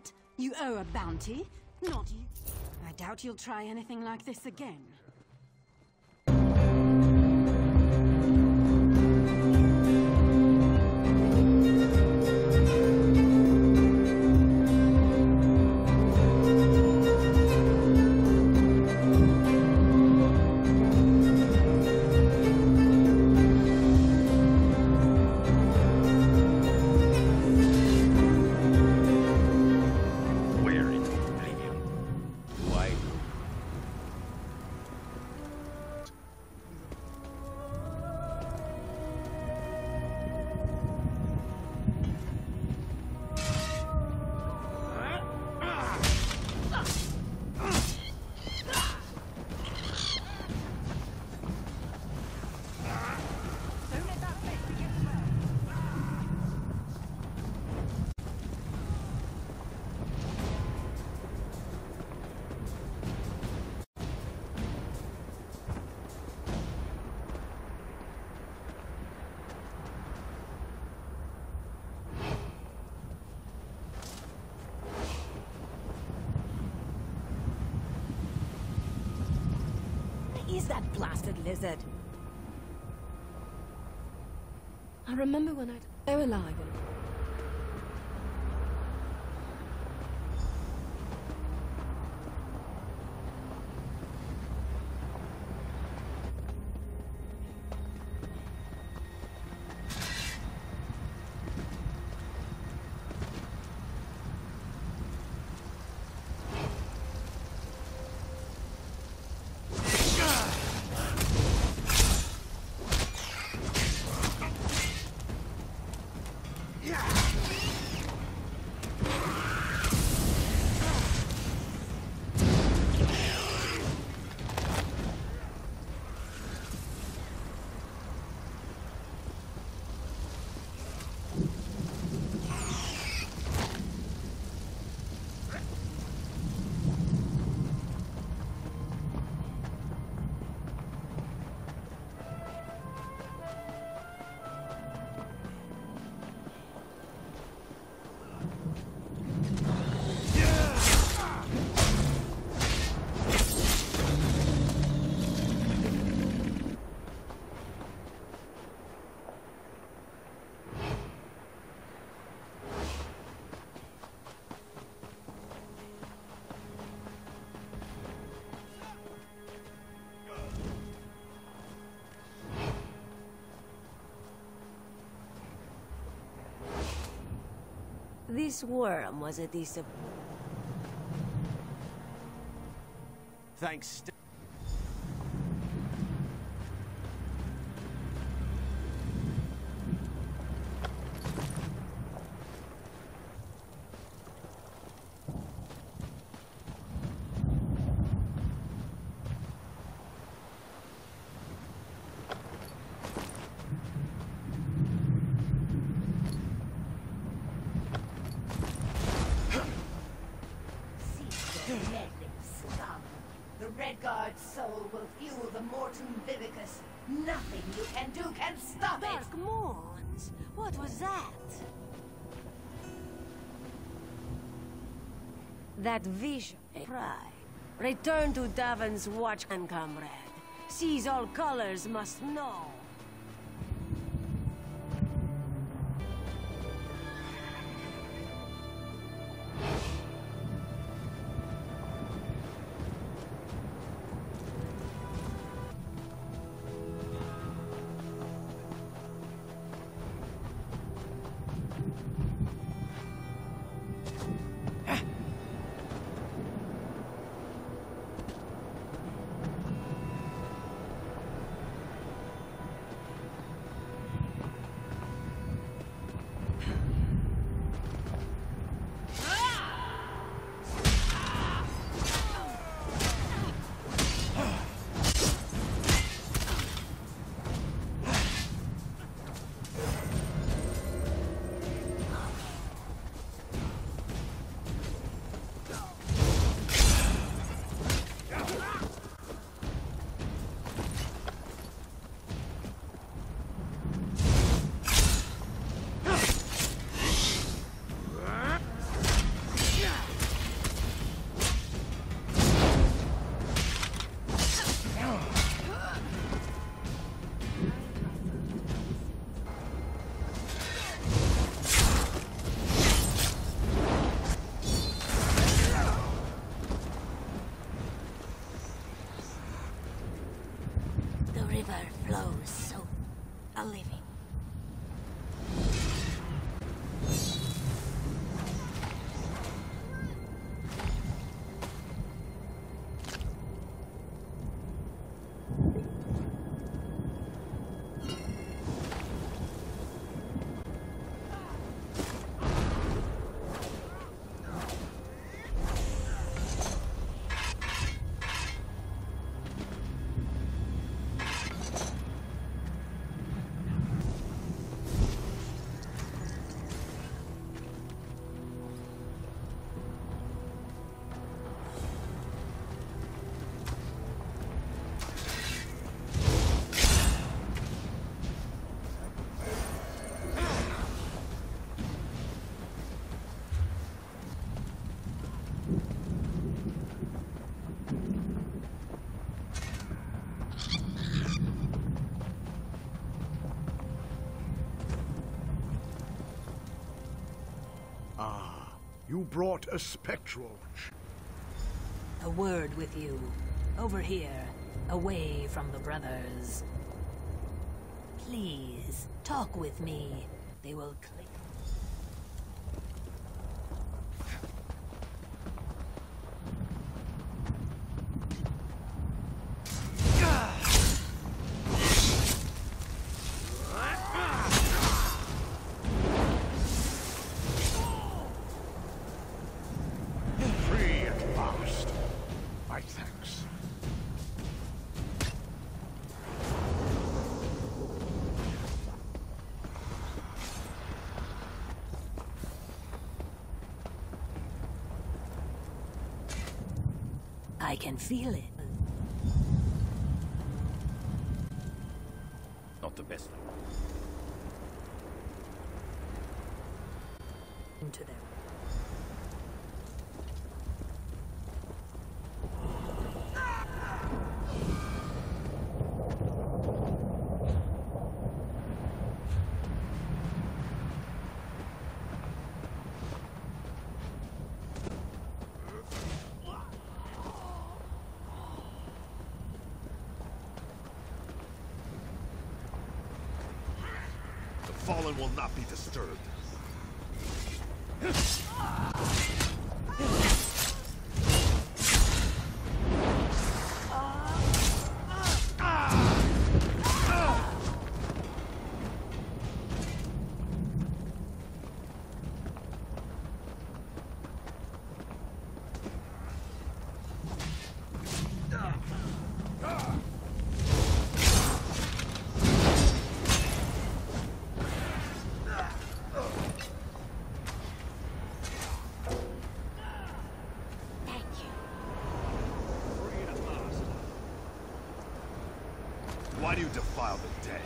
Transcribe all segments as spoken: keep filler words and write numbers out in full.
that? You owe a bounty? Not you. I doubt you'll try anything like this again. That blasted lizard. I remember when I'd... They're alive. This worm was a disappointment. Thanks. Will fuel the Mortem Vivicus. Nothing you can do can stop Dark it! Dark Morns? What was that? That vision, pride. Return to Davin's watch and comrade. Sees all colors must know. river flows so unliving. You brought a spectral. A word with you. Over here, away from the brothers. Please, talk with me. They will click. I can feel it. Not the best. Into them. The fallen will not be disturbed. Why do you defile the dead?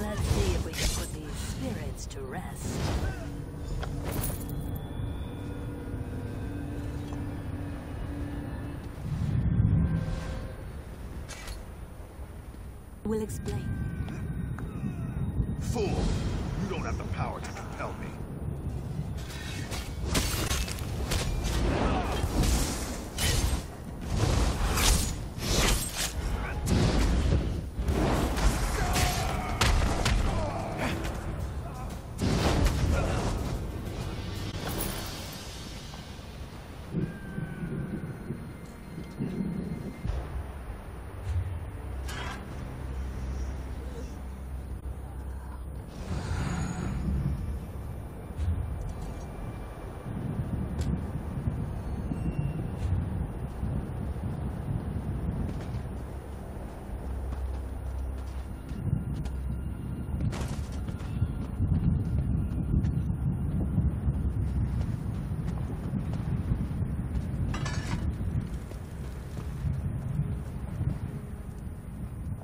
Let's see if we can put these spirits to rest. We'll explain. Fool! You don't have the power to compel me.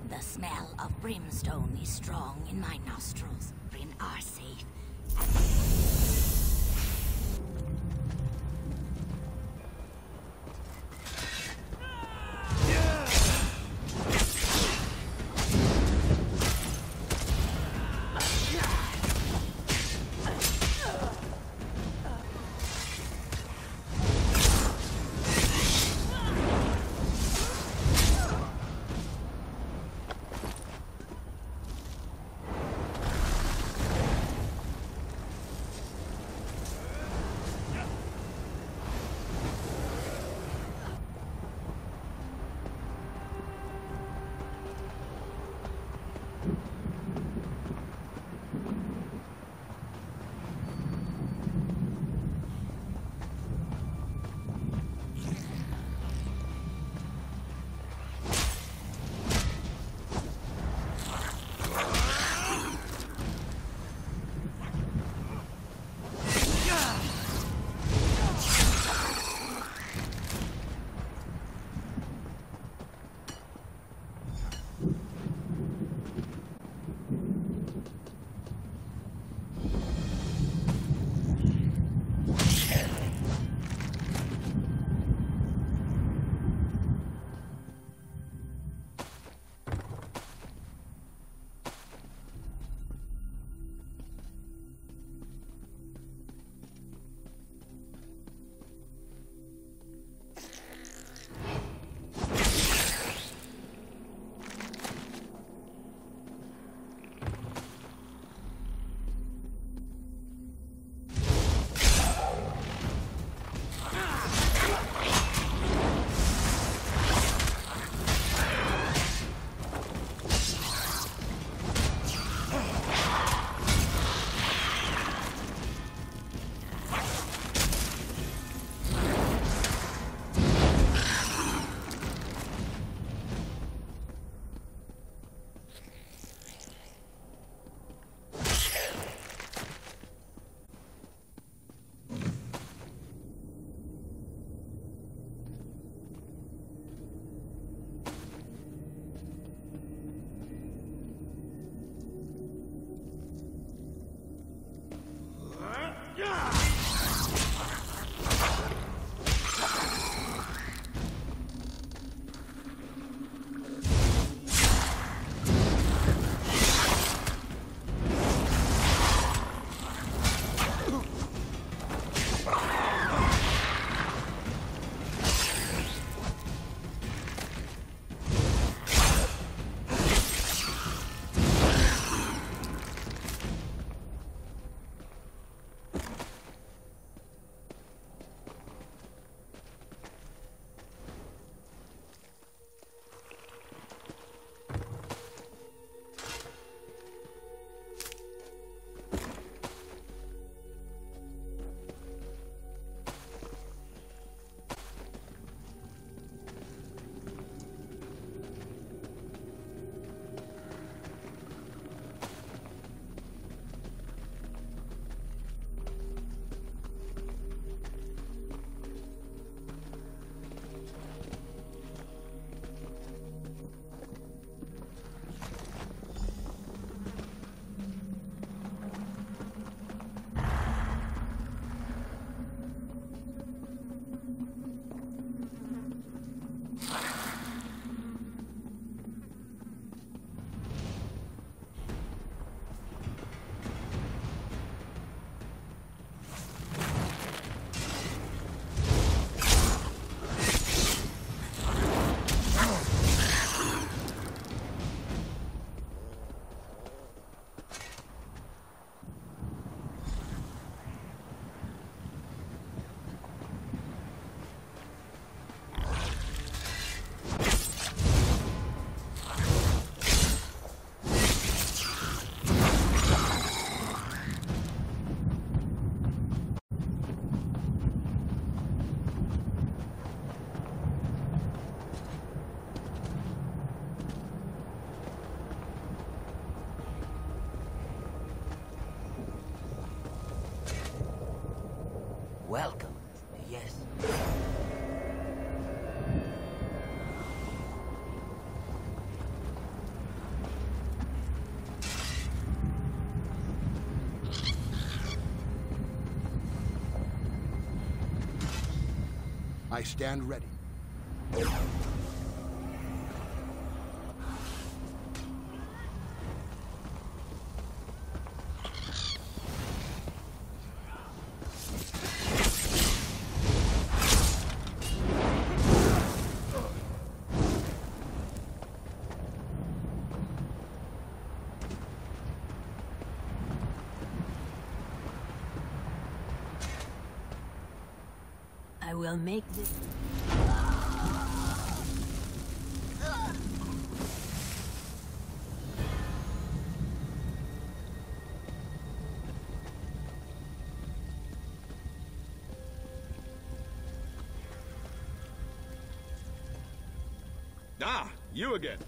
The smell of brimstone is strong in my nostrils. Brim are safe. Welcome, yes. I stand ready. I will make this... Ah, you again.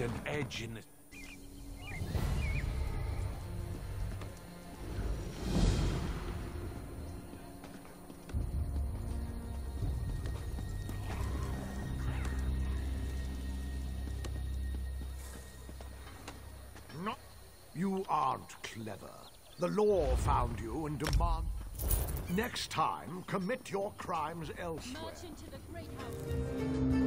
An edge in it. No, you aren't clever. The law found you and demand. Next time, commit your crimes elsewhere. March into the great house.